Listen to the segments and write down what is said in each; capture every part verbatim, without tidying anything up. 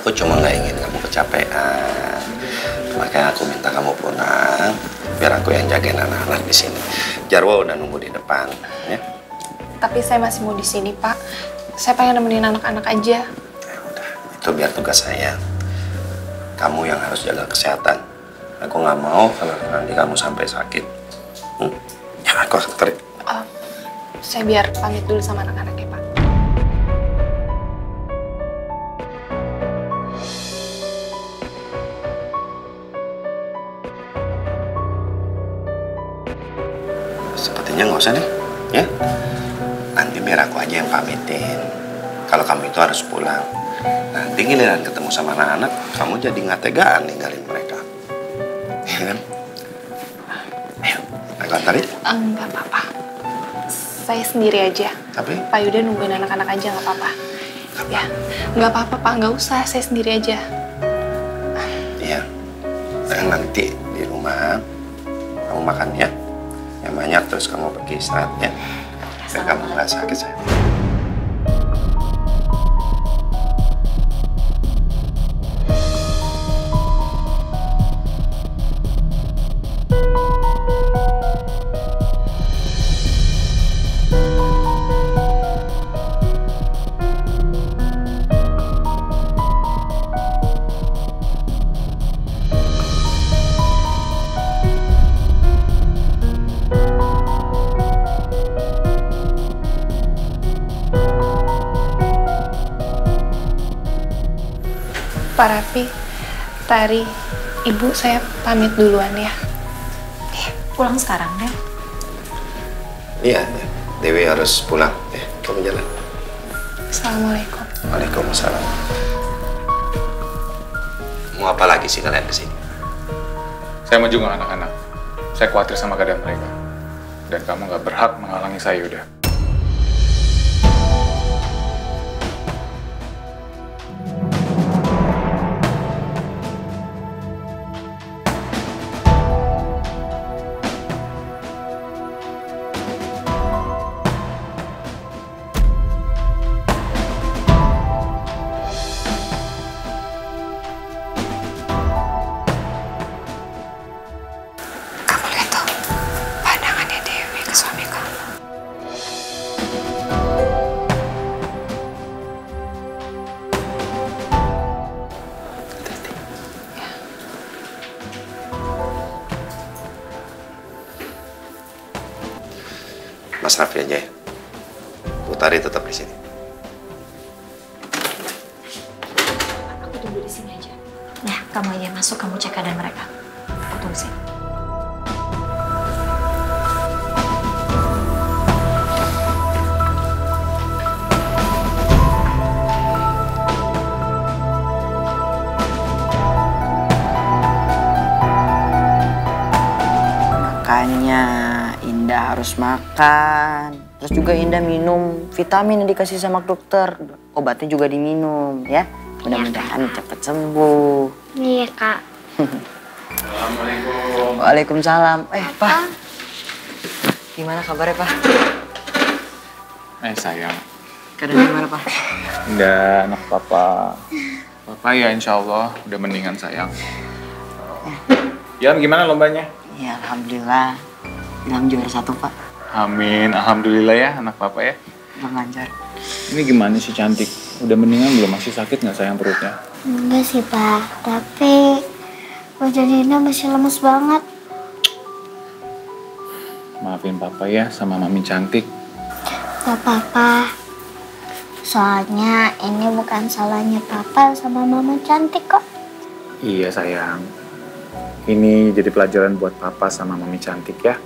Aku cuma nggak ingin kamu kecapean, makanya aku minta kamu pulang, biar aku yang jagain anak-anak di sini. Jarwo udah nunggu di depan, ya. Tapi saya masih mau di sini, Pak. Saya pengen nemenin anak-anak aja. Ya udah, itu biar tugas saya. Kamu yang harus jaga kesehatan. Aku nggak mau kalau nanti kamu sampai sakit. Hmm. Ya aku akan tarik. Uh, saya biar pamit dulu sama anak-anak ya, Pak. Sepertinya nggak usah deh, ya. Nanti biar aku aja yang pamitin. Kalau kamu itu harus pulang. Nanti giliran ketemu sama anak-anak, kamu jadi nggak tegaan ninggalin mereka. Ya kan? Ayo, aku antarin. Enggak apa-apa. Saya sendiri aja. Tapi? Pak Yuda nungguin anak-anak aja, nggak apa-apa. Ya, nggak apa-apa, Pak. Nggak usah, saya sendiri aja. Iya. Dan nanti di rumah, kamu makan ya. Yang banyak, terus kamu pergi istirahat ya. Biar kamu nggak sakit, sayang. Pak Raffi, Tari, Ibu, saya pamit duluan ya. Eh, pulang sekarang ya? Iya, Dewi harus pulang. Eh, kamu jalan. Assalamualaikum. Waalaikumsalam. Mau apa lagi sih kalian kesini? Saya mau jenguk anak-anak. Saya khawatir sama keadaan mereka. Dan kamu nggak berhak menghalangi saya, udah. Mas Raffi aja ya. Putari tetap di sini. Aku tunggu di sini aja. Ya, kamu aja masuk, kamu cek keadaan mereka. Aku tunggu sini. Makanya Indah harus makan, terus juga Indah minum vitamin yang dikasih sama dokter, obatnya juga diminum ya. Mudah-mudahan ya, cepat sembuh. Iya Kak. Assalamualaikum. Waalaikumsalam. Eh Apa? Pak, gimana kabarnya Pak? Eh sayang. Keadaan gimana Pak? Indah, anak Papa. Papa ya insya Allah udah mendingan sayang. Ya, ya gimana lombanya? Ya alhamdulillah. Ilham juara satu, Pak. Amin. Alhamdulillah ya, anak Papa ya. Lancar. Ini gimana sih cantik? Udah mendingan belum? Masih sakit nggak sayang perutnya? Enggak sih, Pak. Tapi wajah Dina masih lemes banget. Maafin Papa ya sama Mami cantik. Gak apa-apa. Soalnya ini bukan salahnya Papa sama Mama cantik kok. Iya, sayang. Ini jadi pelajaran buat Papa sama Mami cantik ya.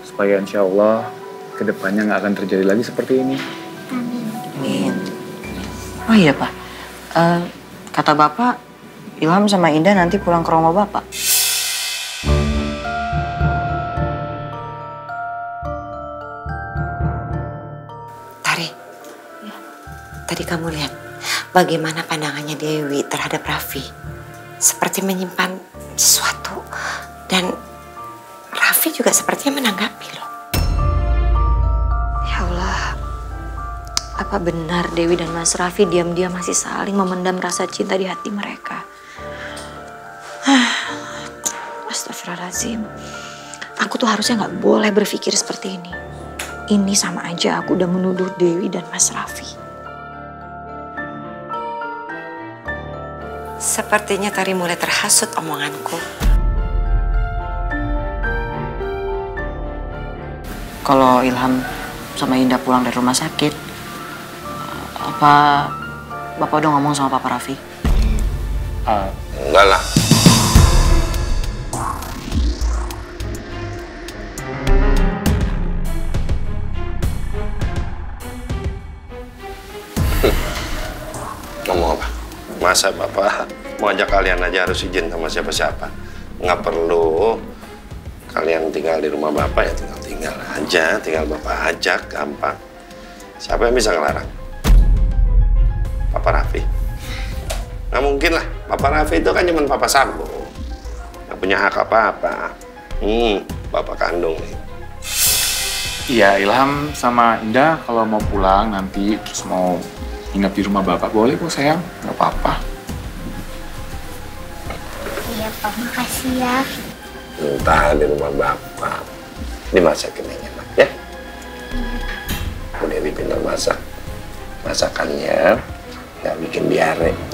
Supaya insya Allah kedepannya nggak akan terjadi lagi seperti ini. Amin. Amin. Oh iya Pak, uh, kata Bapak Ilham sama Indah nanti pulang ke rumah Bapak. Tari, ya. Tadi kamu lihat bagaimana pandangannya Dewi terhadap Raffi. Seperti menyimpan sesuatu dan Raffi juga sepertinya menanggapi loh. Ya Allah, apa Apa benar Dewi dan Mas Raffi diam-diam masih saling memendam rasa cinta di hati mereka? Astagfirullahaladzim. Aku tuh harusnya nggak boleh berpikir seperti ini. Ini sama aja aku udah menuduh Dewi dan Mas Raffi. Sepertinya Tari mulai terhasut omonganku. Kalau Ilham sama Indah pulang dari rumah sakit, apa Bapak udah ngomong sama Papa Raffi? Uh, enggak lah. Ngomong apa? Masa Bapak mau ajak kalian aja harus izin sama siapa-siapa? Nggak perlu. Kalian tinggal di rumah Bapak ya tinggal-tinggal aja, tinggal Bapak ajak, gampang. Siapa yang bisa ngelarang? Papa Raffi. Nggak mungkin lah, Papa Raffi itu kan cuma Papa Sambo. Nggak punya hak apa-apa. Hmm, Bapak kandung nih. Iya, Ilham sama Indah kalau mau pulang nanti terus mau nginep di rumah Bapak, boleh kok sayang, nggak apa-apa. Iya, Pak, makasih ya. Entah di rumah Bapak, dimasakin yang enak ya. Bu Dewi pintar masak, masakannya nggak bikin diare.